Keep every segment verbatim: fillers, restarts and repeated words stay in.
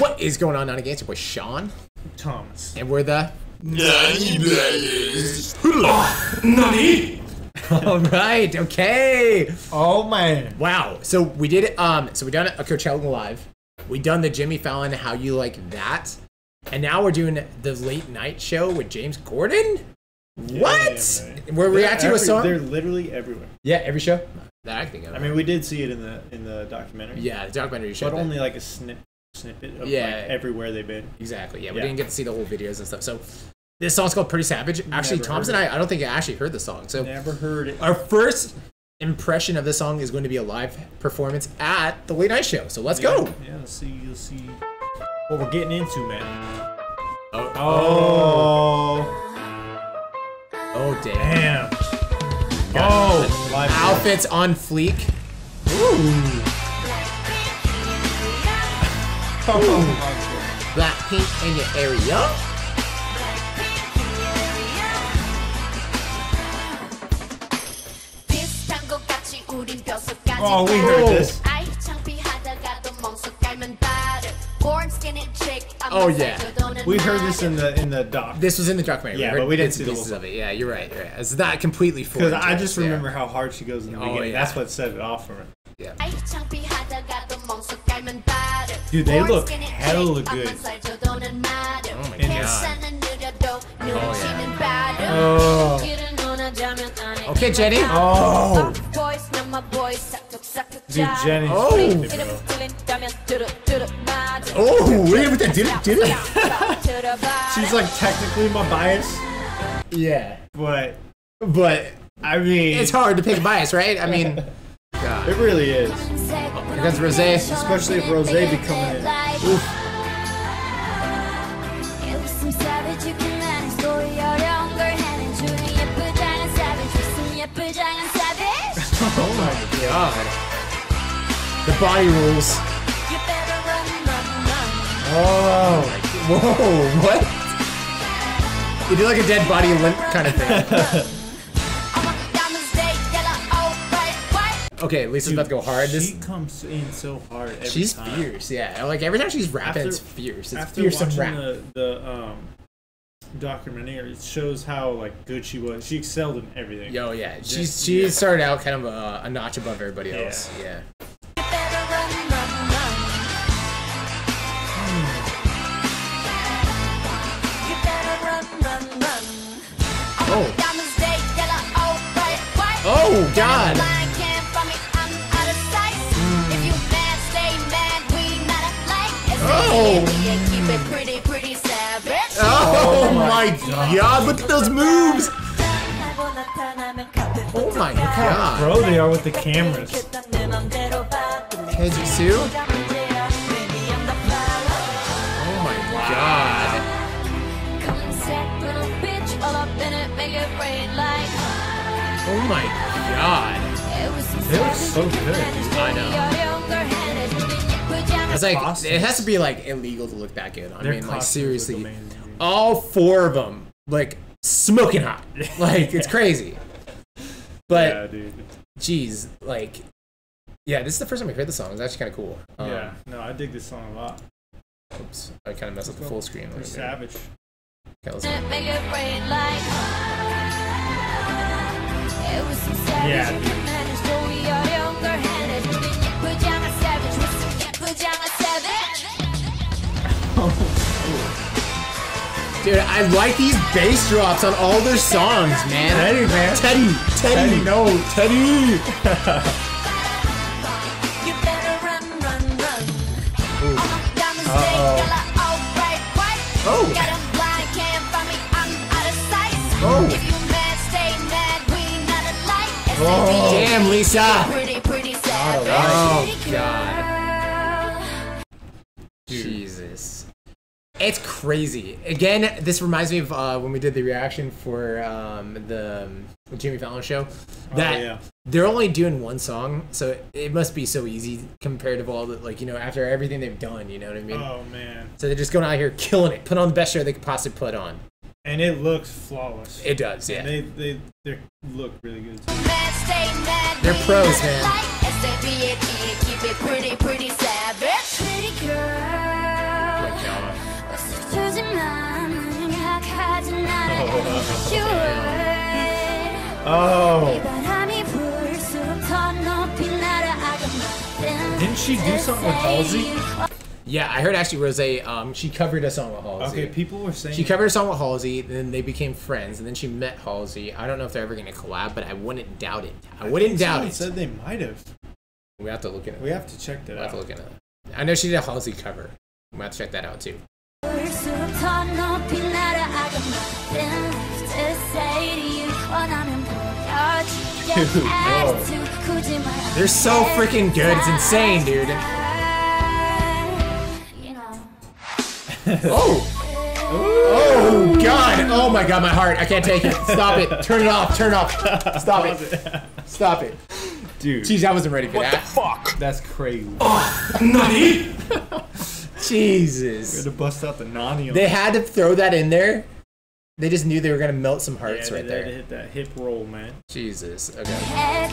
What is going on, Nani Gang? It's your boy Sean. Thomas. And we're the Nani Brothers. Nani! Alright, okay. Oh man. Wow. So we did it, um so we done a Coachella live. We done the Jimmy Fallon How You Like That. And now we're doing the late night show with James Gordon? Yeah, what? Yeah, we're reacting to a song? They're literally everywhere. Yeah, every show? That I think of. I mean, we did see it in the in the documentary. Yeah, the documentary show. But only like a snip snippet of yeah, like everywhere they've been. Exactly. Yeah, we yeah. didn't get to see the whole videos and stuff. So this song's called Pretty Savage. Actually, Tom's and I, I don't think I actually heard the song. So never heard it. Our first impression of this song is going to be a live performance at the late night show. So let's yeah, go. Yeah, let's see. You'll see what we're getting into, man. Oh. Oh, oh damn. damn. Got oh, live outfits live. on fleek. Ooh. Oh, Blackpink in your area. Oh, we heard this. Oh yeah, we heard this in the in the doc. This was in the documentary. Yeah, we but we didn't see the pieces of it. Yeah, you're right. You're right. It's not completely foreign. Because I just remember yeah. how hard she goes in the oh, beginning. Yeah. That's what set it off for her. Yeah. Dude, they look hella good. Oh my god. Oh, yeah. Oh. Okay, Jennie. Oh. Dude, Jennie. Oh. Oh, wait, what that did it? Did it? She's like technically my bias. Yeah. But, but, I mean. It's hard to pick bias, right? I mean. God. It really is. Because Rosé, especially if Rosé be coming in. Oof. Oh my god. The body rules. Oh. Whoa, what? You do like a dead body limp kind of thing. Okay, Lisa's about to go hard. This she comes in so hard every she's time. She's fierce, yeah. Like, every time she's rapping, after, it's fierce. It's fierce and rap. After watching the, the um, documentary, it shows how, like, good she was. She excelled in everything. Yo, yeah. She's, she yeah. started out kind of a, a notch above everybody else. Yeah. yeah. Oh. Oh, God. Oh. Pretty, pretty savage. Oh, oh my god. god, look at those moves! Oh my god. Bro, they are with the cameras. Teddy. Oh my god. Oh my god. They look so good. I know. It's like costumes. It has to be like illegal to look that good. I Their mean, like seriously, amazing, all four of them like smoking hot. Like it's crazy. But yeah, dude. Geez, like yeah, this is the first time we heard the song. It's actually kind of cool. Um, yeah, no, I dig this song a lot. Oops, I kind of messed up the full screen. Pretty savage. Okay, let's yeah. Dude. Dude, I like these bass drops on all their songs, man. Teddy, man. Teddy, Teddy, Teddy. no, Teddy. You better run, run, run. Uh-oh. Oh. Oh. Oh. Damn, Lisa. Oh, God. Jesus. It's crazy. Again, this reminds me of uh, when we did the reaction for um, the um, Jimmy Fallon show. That oh, yeah. they're only doing one song, so it must be so easy compared to all the, like, you know, after everything they've done, you know what I mean? Oh, man. So they're just going out here killing it, putting on the best show they could possibly put on. And it looks flawless. It does, yeah. And they, they look really good. They're pros, man. Pretty, pretty savage. Pretty girl. Oh. Didn't she do something with Halsey? Yeah, I heard actually Rosé, um, she covered a song with Halsey. Okay, people were saying... She covered a song with Halsey, then they became friends, and then she met Halsey. I don't know if they're ever going to collab, but I wouldn't doubt it. I, I wouldn't doubt it. Said they might have. We have to look at it. We have to check that out. We have to look at it. I know she did a Halsey cover. We might have to check that out, too. Dude, they're so freaking good. It's insane, dude. Oh! Oh God! Oh my God! My heart! I can't take it! Stop it! Turn it off! Turn it off! Stop it! Stop it! Dude, jeez, I wasn't ready for what that. What the fuck? That's crazy. Oh, Nani! Jesus! We had to bust out the Nani. On they that. Had to throw that in there. They just knew they were gonna melt some hearts yeah, right there. Hit that hip roll, man. Jesus. Okay.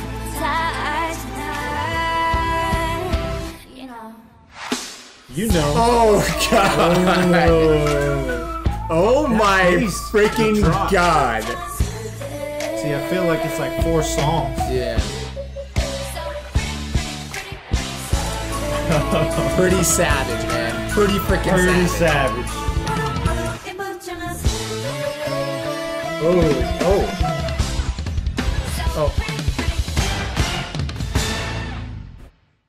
You know. Oh God! Oh, oh my freaking God! See, I feel like it's like four songs. Yeah. Pretty savage, man. Pretty freaking savage. Pretty savage. Oh, oh, oh.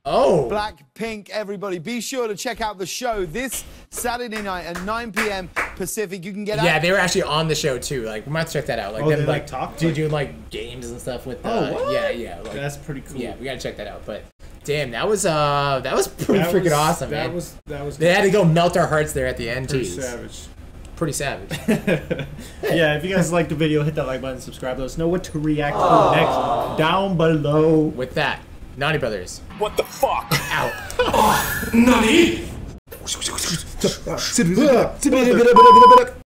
Oh. Blackpink, everybody. Be sure to check out the show this Saturday night at nine P M Pacific. You can get out. Yeah, they were actually on the show too. Like, we might check that out. Like, oh, them, they like, talk do, like, do like games and stuff with. Uh, oh, what? Yeah, yeah. Like, that's pretty cool. Yeah, we gotta check that out. But damn, that was uh, that was pretty that freaking was, awesome, that man. Was, that was. They had to go melt our hearts there at the end. Pretty geez. savage. Pretty savage. Yeah, if you guys liked the video, hit that like button, subscribe. Let us know what to react oh. to next down below. With that. Nani Brothers. What the fuck? Out. Oh, Nani?